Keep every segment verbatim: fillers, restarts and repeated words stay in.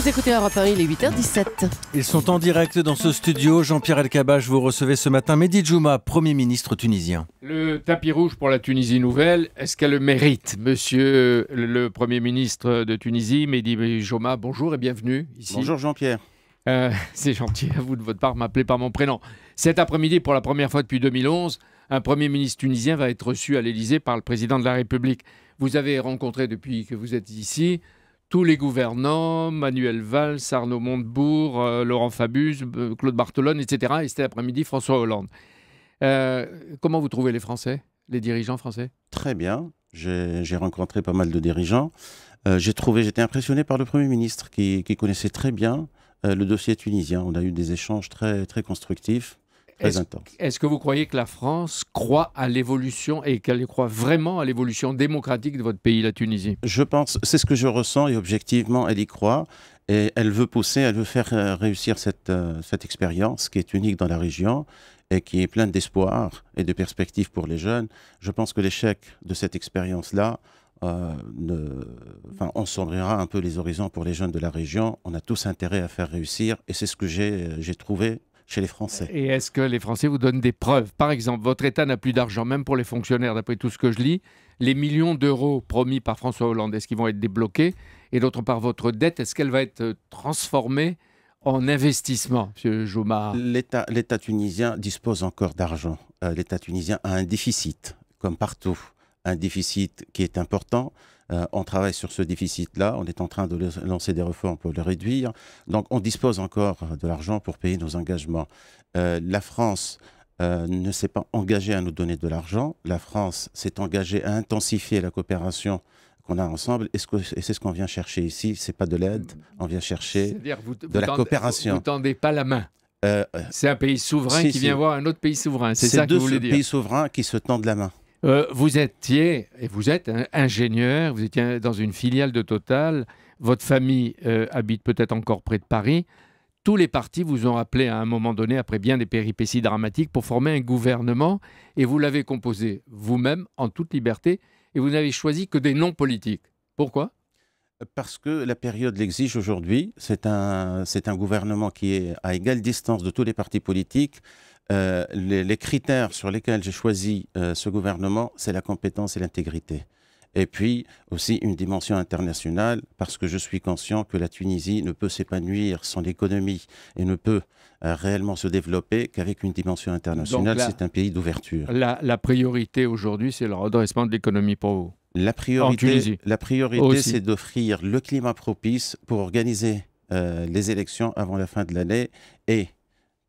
Vous écoutez Europe un, il est huit heures dix-sept. Ils sont en direct dans ce studio. Jean-Pierre Elkabbach, vous recevez ce matin Mehdi Jomaa, Premier ministre tunisien. Le tapis rouge pour la Tunisie nouvelle, est-ce qu'elle le mérite? Monsieur le Premier ministre de Tunisie, Mehdi Jomaa, bonjour et bienvenue ici. Bonjour Jean-Pierre. Euh, C'est gentil à vous de votre part, m'appeler par mon prénom. Cet après-midi, pour la première fois depuis deux mille onze, un Premier ministre tunisien va être reçu à l'Elysée par le Président de la République. Vous avez rencontré, depuis que vous êtes ici, tous les gouvernants, Manuel Valls, Arnaud Montebourg, euh, Laurent Fabius, euh, Claude Bartolone, et cetera. Et cet après-midi, François Hollande. Euh, comment vous trouvez les Français, les dirigeants français? Très bien. J'ai rencontré pas mal de dirigeants. Euh, j'ai trouvé, j'étais impressionné par le Premier ministre qui, qui connaissait très bien euh, le dossier tunisien. On a eu des échanges très, très constructifs. Est-ce est que vous croyez que la France croit à l'évolution et qu'elle croit vraiment à l'évolution démocratique de votre pays, la Tunisie? Je pense, c'est ce que je ressens et objectivement, elle y croit. Et elle veut pousser, elle veut faire euh, réussir cette, euh, cette expérience qui est unique dans la région et qui est pleine d'espoir et de perspectives pour les jeunes. Je pense que l'échec de cette expérience-là, euh, enfin, ensombrira un peu les horizons pour les jeunes de la région. On a tous intérêt à faire réussir et c'est ce que j'ai trouvé chez les Français. Et est-ce que les Français vous donnent des preuves? Par exemple, votre État n'a plus d'argent, même pour les fonctionnaires, d'après tout ce que je lis. Les millions d'euros promis par François Hollande, est-ce qu'ils vont être débloqués? Et d'autre part, votre dette, est-ce qu'elle va être transformée en investissement, M. Jomaa? L'État tunisien dispose encore d'argent. Euh, L'État tunisien a un déficit, comme partout. Un déficit qui est important. Euh, on travaille sur ce déficit-là. On est en train de lancer des réformes pour le réduire. Donc, on dispose encore de l'argent pour payer nos engagements. Euh, la France euh, ne s'est pas engagée à nous donner de l'argent. La France s'est engagée à intensifier la coopération qu'on a ensemble. Et c'est ce qu'on vient chercher ici. Ce n'est pas de l'aide. On vient chercher vous, de vous la tendez, coopération. Vous ne tendez pas la main. Euh, c'est un pays souverain si, qui vient si. voir un autre pays souverain. C'est ça que vous voulez dire. C'est deux pays souverains qui se tendent la main. Euh, vous étiez, et vous êtes hein, ingénieur, vous étiez dans une filiale de Total, votre famille euh, habite peut-être encore près de Paris. Tous les partis vous ont appelé à un moment donné, après bien des péripéties dramatiques, pour former un gouvernement, et vous l'avez composé vous-même, en toute liberté, et vous n'avez choisi que des noms politiques. Pourquoi ? Parce que la période l'exige aujourd'hui. C'est un, c'est un gouvernement qui est à égale distance de tous les partis politiques. Euh, les, les critères sur lesquels j'ai choisi euh, ce gouvernement, c'est la compétence et l'intégrité. Et puis aussi une dimension internationale, parce que je suis conscient que la Tunisie ne peut s'épanouir, son économie, et ne peut euh, réellement se développer qu'avec une dimension internationale. C'est un pays d'ouverture. La, la priorité aujourd'hui, c'est le redressement de l'économie pour vous? La priorité, la priorité c'est d'offrir le climat propice pour organiser euh, les élections avant la fin de l'année, et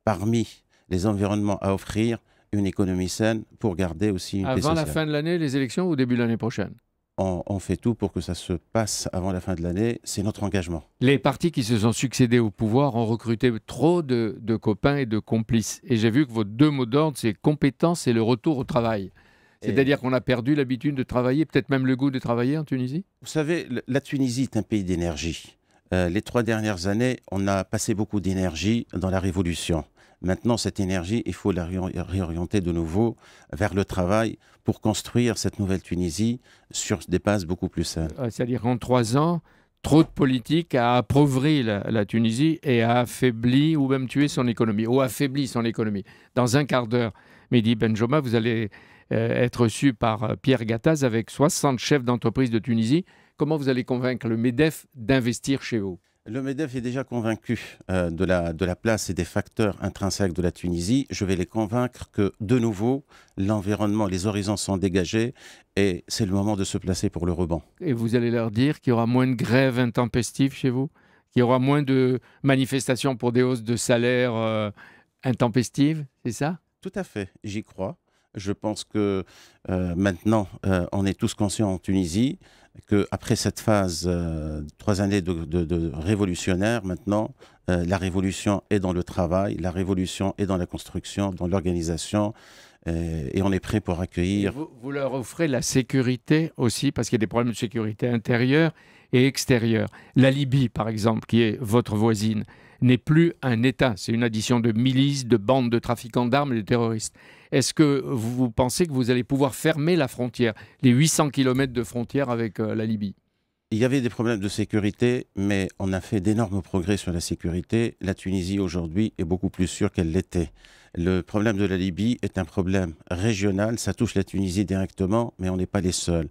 parmi les environnements à offrir, une économie saine pour garder aussi une paix sociale. Avant la fin de l'année, les élections, ou début de l'année prochaine? on, on fait tout pour que ça se passe avant la fin de l'année. C'est notre engagement. Les partis qui se sont succédés au pouvoir ont recruté trop de, de copains et de complices. Et j'ai vu que vos deux mots d'ordre, c'est compétence et le retour au travail. C'est-à-dire et... qu'on a perdu l'habitude de travailler, peut-être même le goût de travailler en Tunisie? Vous savez, la Tunisie est un pays d'énergie. Euh, les trois dernières années, on a passé beaucoup d'énergie dans la révolution. Maintenant, cette énergie, il faut la réorienter de nouveau vers le travail pour construire cette nouvelle Tunisie sur des bases beaucoup plus saines. C'est-à-dire qu'en trois ans, trop de politique a appauvri la, la Tunisie et a affaibli ou même tué son économie, ou affaibli son économie. Dans un quart d'heure, Mehdi Jomaa, vous allez euh, être reçu par Pierre Gattaz avec soixante chefs d'entreprise de Tunisie. Comment vous allez convaincre le MEDEF d'investir chez vous? Le MEDEF est déjà convaincu euh, de, la, de la place et des facteurs intrinsèques de la Tunisie. Je vais les convaincre que, de nouveau, l'environnement, les horizons sont dégagés et c'est le moment de se placer pour le rebond. Et vous allez leur dire qu'il y aura moins de grèves intempestives chez vous? Qu'il y aura moins de manifestations pour des hausses de salaire euh, intempestives, c'est ça? Tout à fait, j'y crois. Je pense que euh, maintenant, euh, on est tous conscients en Tunisie qu'après cette phase, euh, trois années de, de, de révolutionnaire, maintenant, euh, la révolution est dans le travail, la révolution est dans la construction, dans l'organisation, euh, et on est prêt pour accueillir. Vous, vous leur offrez la sécurité aussi, parce qu'il y a des problèmes de sécurité intérieure et extérieure. La Libye, par exemple, qui est votre voisine, n'est plus un État. C'est une addition de milices, de bandes de trafiquants d'armes et de terroristes. Est-ce que vous pensez que vous allez pouvoir fermer la frontière, les huit cents kilomètres de frontière avec euh, la Libye? Il y avait des problèmes de sécurité, mais on a fait d'énormes progrès sur la sécurité. La Tunisie, aujourd'hui, est beaucoup plus sûre qu'elle l'était. Le problème de la Libye est un problème régional. Ça touche la Tunisie directement, mais on n'est pas les seuls.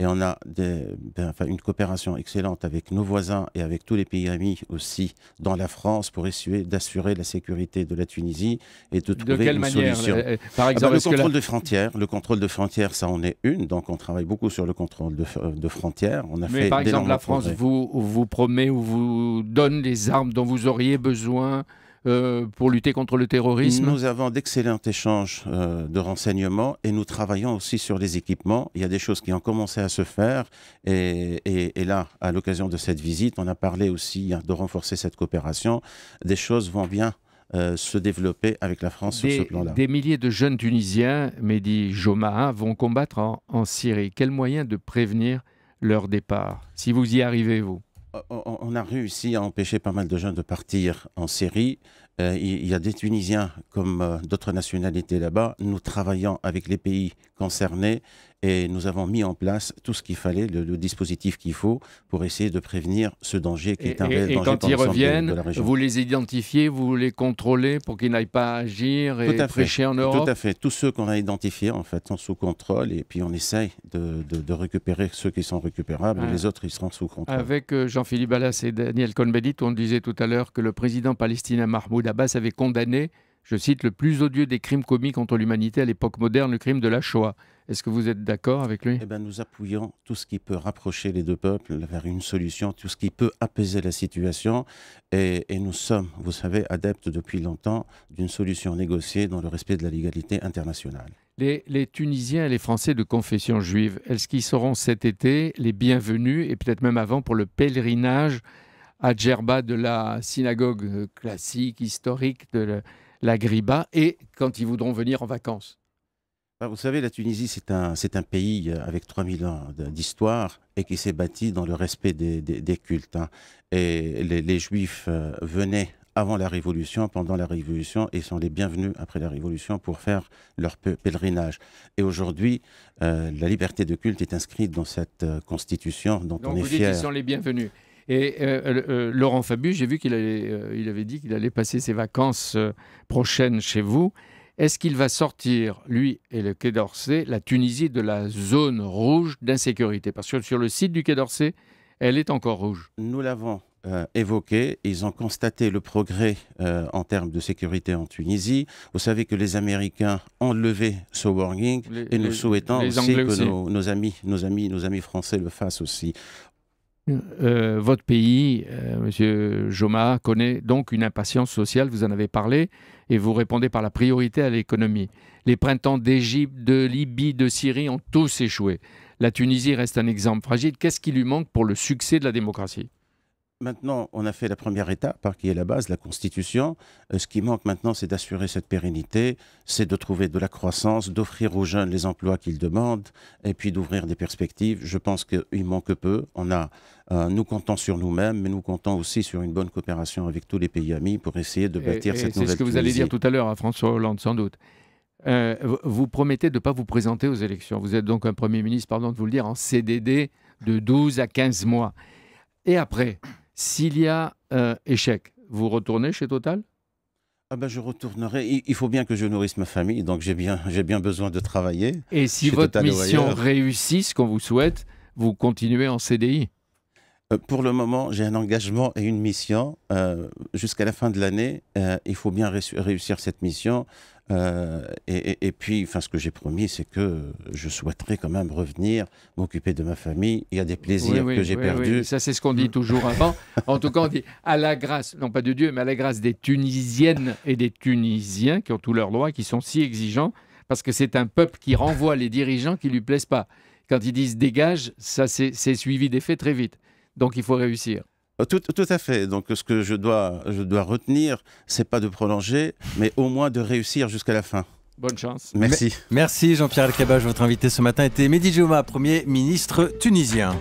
Et on a des, ben, enfin, une coopération excellente avec nos voisins et avec tous les pays amis aussi dans la France pour essayer d'assurer la sécurité de la Tunisie et de, de trouver quelle une manière, solution. Euh, par exemple, ah ben, le contrôle que la... de frontières, le contrôle de frontières, ça en est une. Donc on travaille beaucoup sur le contrôle de, de frontières. On a mais fait par exemple, la France vous, vous promet ou vous donne les armes dont vous auriez besoin Euh, pour lutter contre le terrorisme. Nous avons d'excellents échanges euh, de renseignements et nous travaillons aussi sur les équipements. Il y a des choses qui ont commencé à se faire et, et, et là, à l'occasion de cette visite, on a parlé aussi hein, de renforcer cette coopération. Des choses vont bien euh, se développer avec la France des, sur ce plan-là. Des milliers de jeunes Tunisiens, Mehdi Jomaa, vont combattre en, en Syrie. Quel moyen de prévenir leur départ, si vous y arrivez, vous ? On a réussi à empêcher pas mal de jeunes de partir en Syrie. Euh, il y a des Tunisiens comme euh, d'autres nationalités là-bas. Nous travaillons avec les pays concernés et nous avons mis en place tout ce qu'il fallait, le, le dispositif qu'il faut pour essayer de prévenir ce danger qui et, est un réel et danger. Et quand ils reviennent, de, de la région. Vous les identifiez, vous les contrôlez pour qu'ils n'aillent pas agir et prêcher en Europe. Tout à fait. Tous ceux qu'on a identifiés en fait sont sous contrôle et puis on essaye de, de, de récupérer ceux qui sont récupérables. Ah. Les autres, ils seront sous contrôle. Avec euh, Jean-Philippe Ballas et Daniel Kohn-Bendit, on disait tout à l'heure que le président palestinien Mahmoud Abbas avait condamné, je cite, le plus odieux des crimes commis contre l'humanité à l'époque moderne, le crime de la Shoah. Est-ce que vous êtes d'accord avec lui? Eh ben, nous appuyons tout ce qui peut rapprocher les deux peuples vers une solution, tout ce qui peut apaiser la situation. Et, et nous sommes, vous savez, adeptes depuis longtemps d'une solution négociée dans le respect de la légalité internationale. Les, les Tunisiens et les Français de confession juive, est-ce qu'ils seront cet été les bienvenus et peut-être même avant pour le pèlerinage à Djerba de la synagogue classique, historique de la Griba, et quand ils voudront venir en vacances? Vous savez, la Tunisie, c'est un, c'est un pays avec trois mille ans d'histoire et qui s'est bâti dans le respect des, des, des cultes. Hein. Et les, les Juifs euh, venaient avant la Révolution, pendant la Révolution, et sont les bienvenus après la Révolution pour faire leur pèlerinage. Et aujourd'hui, euh, la liberté de culte est inscrite dans cette euh, Constitution dont donc on est fier. Donc vous dites qu'ils sont les bienvenus. Et euh, euh, euh, Laurent Fabius, j'ai vu qu'il euh, avait dit qu'il allait passer ses vacances euh, prochaines chez vous. Est-ce qu'il va sortir, lui et le Quai d'Orsay, la Tunisie de la zone rouge d'insécurité? Parce que sur le site du Quai d'Orsay, elle est encore rouge. Nous l'avons euh, évoqué. Ils ont constaté le progrès euh, en termes de sécurité en Tunisie. Vous savez que les Américains ont levé ce warning les, et nous les, souhaitons les aussi Anglais que aussi. Nos, nos, amis, nos, amis, nos amis français le fassent aussi. Euh, votre pays, euh, Monsieur Jomaa, connaît donc une impatience sociale, vous en avez parlé, et vous répondez par la priorité à l'économie. Les printemps d'Égypte, de Libye, de Syrie ont tous échoué. La Tunisie reste un exemple fragile. Qu'est-ce qui lui manque pour le succès de la démocratie ? Maintenant, on a fait la première étape, hein, qui est la base, la Constitution. Euh, ce qui manque maintenant, c'est d'assurer cette pérennité, c'est de trouver de la croissance, d'offrir aux jeunes les emplois qu'ils demandent, et puis d'ouvrir des perspectives. Je pense qu'il manque peu. On a, euh, nous comptons sur nous-mêmes, mais nous comptons aussi sur une bonne coopération avec tous les pays amis pour essayer de bâtir et, cette et nouvelle Tunisie. C'est ce que vous allez dire tout à l'heure à François Hollande, sans doute. Euh, vous promettez de ne pas vous présenter aux élections. Vous êtes donc un Premier ministre, pardon de vous le dire, en C D D de douze à quinze mois. Et après, s'il y a euh, échec, vous retournez chez Total ? Ah ben je retournerai. Il faut bien que je nourrisse ma famille, donc j'ai bien, j'ai bien besoin de travailler. Et si votre Total mission réussit, ce qu'on vous souhaite, vous continuez en C D I ? euh, Pour le moment, j'ai un engagement et une mission. Euh, jusqu'à la fin de l'année, euh, il faut bien ré réussir cette mission. Euh, et, et, et puis, enfin, ce que j'ai promis, c'est que je souhaiterais quand même revenir, m'occuper de ma famille. Il y a des plaisirs oui, oui, que j'ai oui, perdus. Oui. Ça, c'est ce qu'on dit toujours avant. En tout cas, on dit à la grâce, non pas de Dieu, mais à la grâce des Tunisiennes et des Tunisiens qui ont tous leurs droits, qui sont si exigeants, parce que c'est un peuple qui renvoie les dirigeants qui ne lui plaisent pas. Quand ils disent dégage, ça, c'est suivi des faits très vite. Donc, il faut réussir. Tout, tout à fait. Donc, ce que je dois, je dois retenir, c'est pas de prolonger, mais au moins de réussir jusqu'à la fin. Bonne chance. Merci. Merci Jean-Pierre Elkabbach. Votre invité ce matin était Mehdi Jomaa, Premier ministre tunisien.